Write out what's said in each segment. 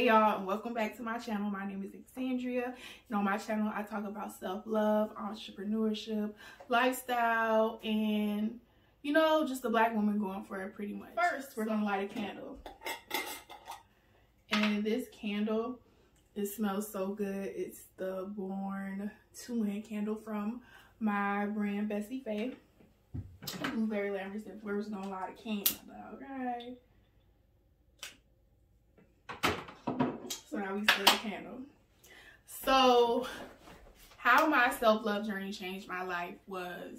Hey y'all, and welcome back to my channel. My name is X'Zandria, and on my channel I talk about self-love, entrepreneurship, lifestyle, and you know, just a black woman going for it pretty much. First, we're gonna light a candle. And this candle, it smells so good. It's the Born 2-in candle from my brand Bessie Faye. Blueberry Lambers, if we're just gonna light a candle, okay? So now we set the candle. So how my self-love journey changed my life was,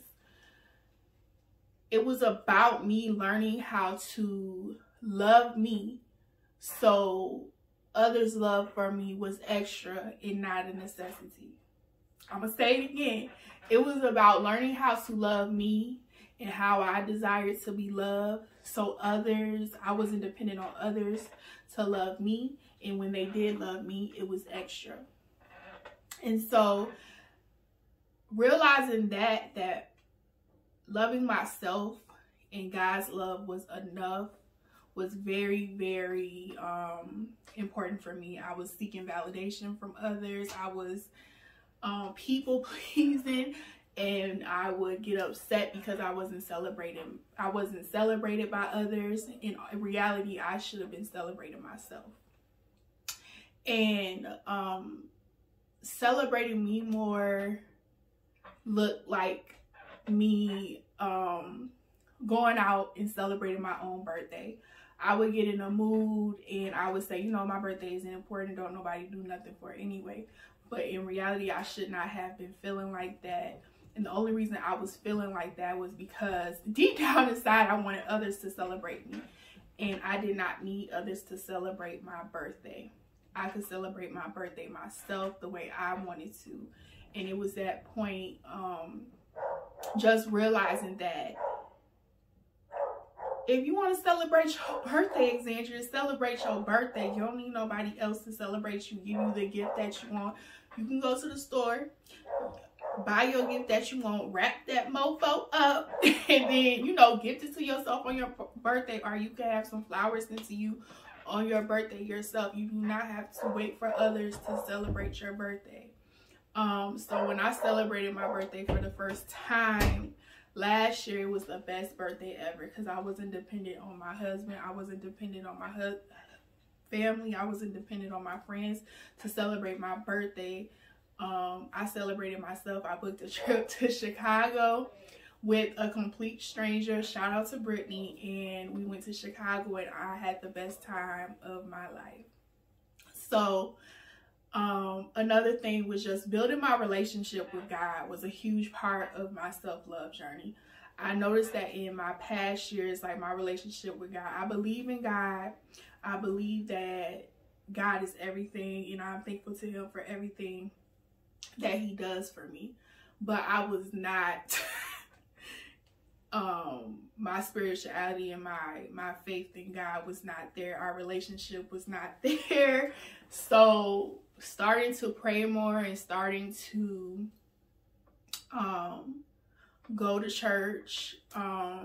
it was about me learning how to love me so others' love for me was extra and not a necessity. I'm gonna say it again. It was about learning how to love me and how I desired to be loved, so others, I wasn't dependent on others to love me, and when they did love me, it was extra. And so realizing that loving myself and God's love was enough was very, very important for me. I was seeking validation from others. I was people pleasing, and I would get upset because I wasn't celebrated. I wasn't celebrated by others. In reality, I should have been celebrating myself. And celebrating me more looked like me going out and celebrating my own birthday. I would get in a mood and I would say, you know, my birthday isn't important. Don't nobody do nothing for it anyway. But in reality, I should not have been feeling like that. And the only reason I was feeling like that was because deep down inside, I wanted others to celebrate me. And I did not need others to celebrate my birthday. I could celebrate my birthday myself the way I wanted to. And it was that point, just realizing that if you want to celebrate your birthday, X'Zandria, celebrate your birthday. You don't need nobody else to celebrate you, give you the gift that you want. You can go to the store, buy your gift that you want, wrap that mofo up, and then, you know, gift it to yourself on your birthday, or you can have some flowers sent to you on your birthday yourself. You do not have to wait for others to celebrate your birthday. So when I celebrated my birthday for the first time last year, it was the best birthday ever because I wasn't dependent on my husband. I wasn't dependent on my family. I wasn't dependent on my friends to celebrate my birthday. I celebrated myself. I booked a trip to Chicago with a complete stranger. Shout out to Brittany. And we went to Chicago and I had the best time of my life. So another thing was just building my relationship with God was a huge part of my self-love journey. I noticed that in my past years, like my relationship with God, I believe in God. I believe that God is everything and I'm thankful to him for everything that he does for me. But I was not my spirituality and my faith in God was not there. Our relationship was not there. So starting to pray more and starting to go to church, I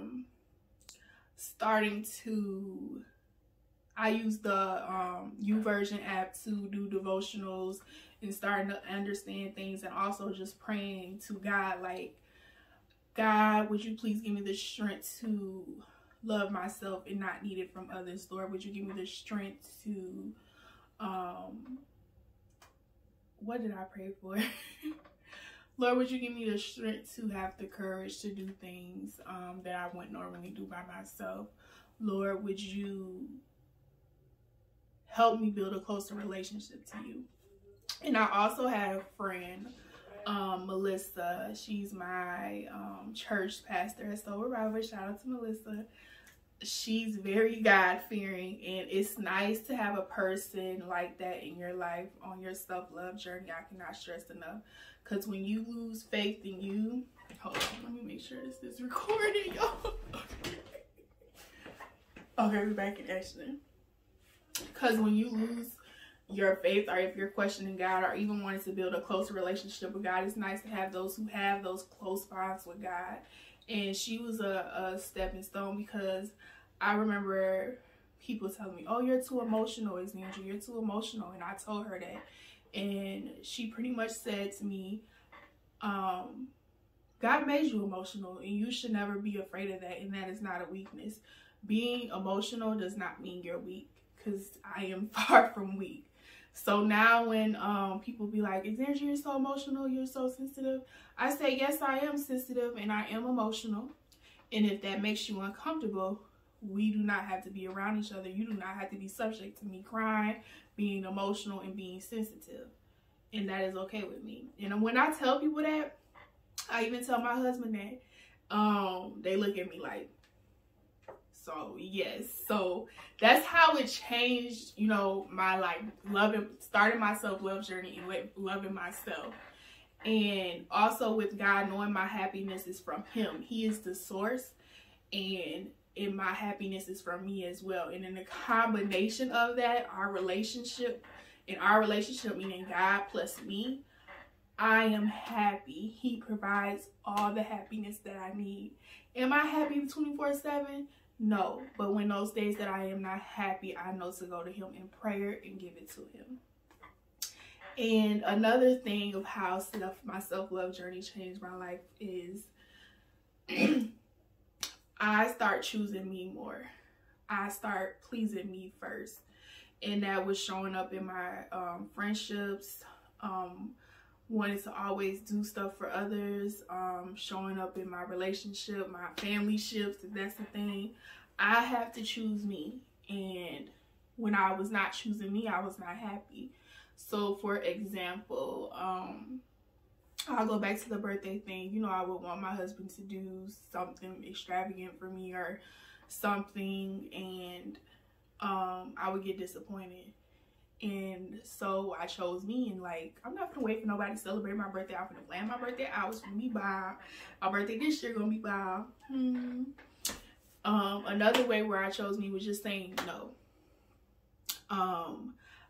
use the YouVersion app to do devotionals and starting to understand things, and also just praying to God like, God, would you please give me the strength to love myself and not need it from others? Lord, would you give me the strength to what did I pray for? Lord, would you give me the strength to have the courage to do things that I wouldn't normally do by myself? Lord, would you help me build a closer relationship to you? And I also had a friend, Melissa. She's my church pastor at Soul Survivor. Shout out to Melissa. She's very God-fearing, and it's nice to have a person like that in your life on your self-love journey. I cannot stress enough, because when you lose faith in you, hold on, let me make sure this is recorded, y'all. Okay, we're back in action. Because when you lose your faith, or if you're questioning God, or even wanting to build a closer relationship with God, it's nice to have those who have those close bonds with God. And she was a stepping stone, because I remember people telling me, oh, you're too emotional, X'Zandria, you're too emotional. And I told her that. And she pretty much said to me, God made you emotional and you should never be afraid of that. And that is not a weakness. Being emotional does not mean you're weak, because I am far from weak. So now when people be like, X'Zandria, you're so emotional, you're so sensitive. I say, yes, I am sensitive and I am emotional. And if that makes you uncomfortable, we do not have to be around each other. You do not have to be subject to me crying, being emotional, and being sensitive. And that is okay with me. And when I tell people that, I even tell my husband that, they look at me like, so yes. So that's how it changed, you know, my like loving, starting my self-love journey and loving myself. And also with God, knowing my happiness is from him. He is the source, and my happiness is from me as well. And in the combination of that, our relationship meaning God plus me, I am happy. He provides all the happiness that I need. Am I happy 24/7? No. But when those days that I am not happy, I know to go to him in prayer and give it to him. And another thing of how my self-love journey changed my life is I start choosing me more. I start pleasing me first. And that was showing up in my friendships, wanted to always do stuff for others, showing up in my relationship, my family ships, if that's the thing. I have to choose me. And when I was not choosing me, I was not happy. So for example, I'll go back to the birthday thing. You know, I would want my husband to do something extravagant for me or something, and I would get disappointed. And so I chose me, and like, I'm not gonna wait for nobody to celebrate my birthday. I'm gonna plan my birthday out. It's gonna be bomb. My birthday this year gonna be bomb. Another way where I chose me was just saying no.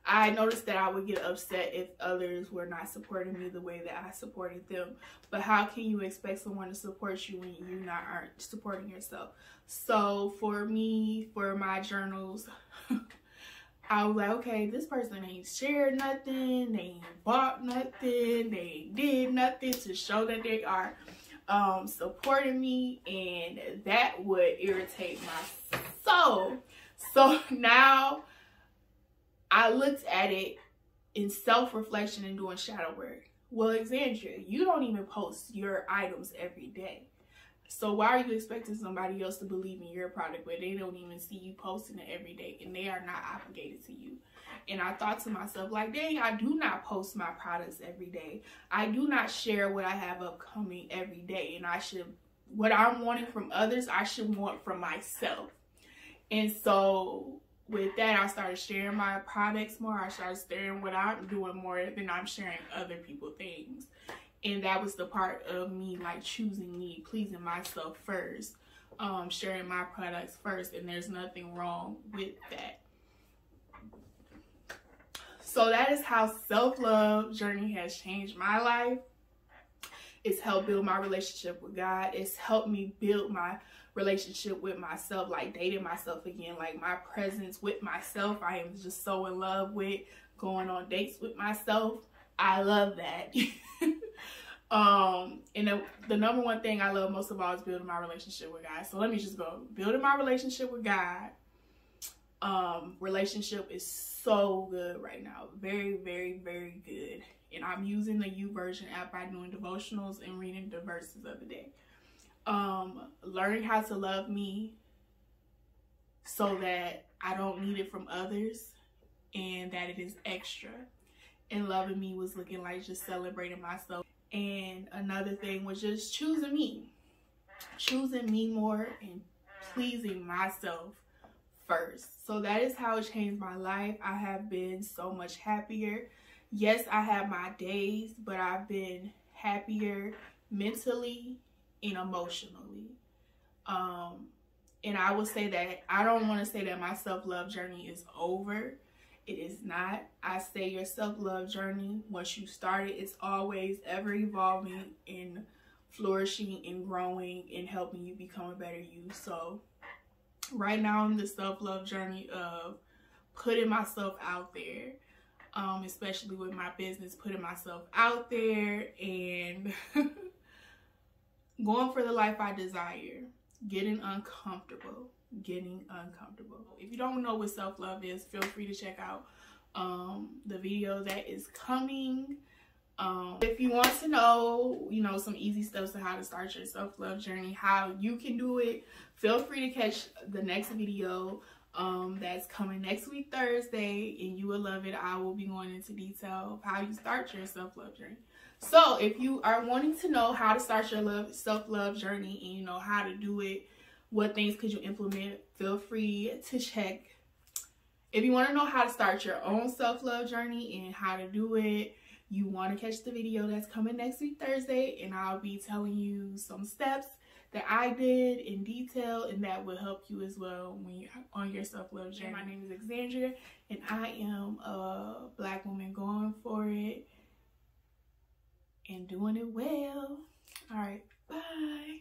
I noticed that I would get upset if others were not supporting me the way that I supported them. But how can you expect someone to support you when you aren't supporting yourself? So for me, for my journals, I was like, okay, this person ain't shared nothing, they ain't bought nothing, they did nothing to show that they are supporting me, and that would irritate my soul. So now I looked at it in self-reflection and doing shadow work. Well, X'Zandria, you don't even post your items every day. So why are you expecting somebody else to believe in your product where they don't even see you posting it every day and they are not obligated to you? And I thought to myself, like, dang, I do not post my products every day. I do not share what I have upcoming every day. And I should, what I'm wanting from others, I should want from myself. And so with that, I started sharing my products more. I started sharing what I'm doing more than I'm sharing other people's things. And that was the part of me, like, choosing me, pleasing myself first, sharing my products first. And there's nothing wrong with that. So that is how self-love journey has changed my life. It's helped build my relationship with God. It's helped me build my relationship with myself, like dating myself again, like my presence with myself. I am just so in love with going on dates with myself. I love that. And the number one thing I love most of all is building my relationship with God. So let me just go. Building my relationship with God. Relationship is so good right now. Very, very, very good. And I'm using the YouVersion app by doing devotionals and reading the verses of the day. Learning how to love me so that I don't need it from others and that it is extra. And loving me was looking like just celebrating myself. And another thing was just choosing me. Choosing me more and pleasing myself first. So that is how it changed my life. I have been so much happier. Yes, I have my days, but I've been happier mentally and emotionally. And I will say that I don't want to say that my self-love journey is over. It is not. I say your self-love journey, once you start it, it's always ever evolving and flourishing and growing and helping you become a better you. So right now I'm in the self-love journey of putting myself out there, especially with my business, putting myself out there and going for the life I desire, getting uncomfortable. If you don't know what self-love is, feel free to check out the video that is coming. If you want to know, you know, some easy steps to how to start your self-love journey, how you can do it, feel free to catch the next video that's coming next week Thursday, and you will love it. I will be going into detail of how you start your self-love journey. So if you are wanting to know how to start your self-love journey and you know how to do it, what things could you implement, feel free to check. If you want to know how to start your own self-love journey and how to do it, you want to catch the video that's coming next week Thursday, and I'll be telling you some steps that I did in detail and that will help you as well when you're on your self-love journey. My name is X'Zandria and I am a black woman going for it and doing it well. All right, bye.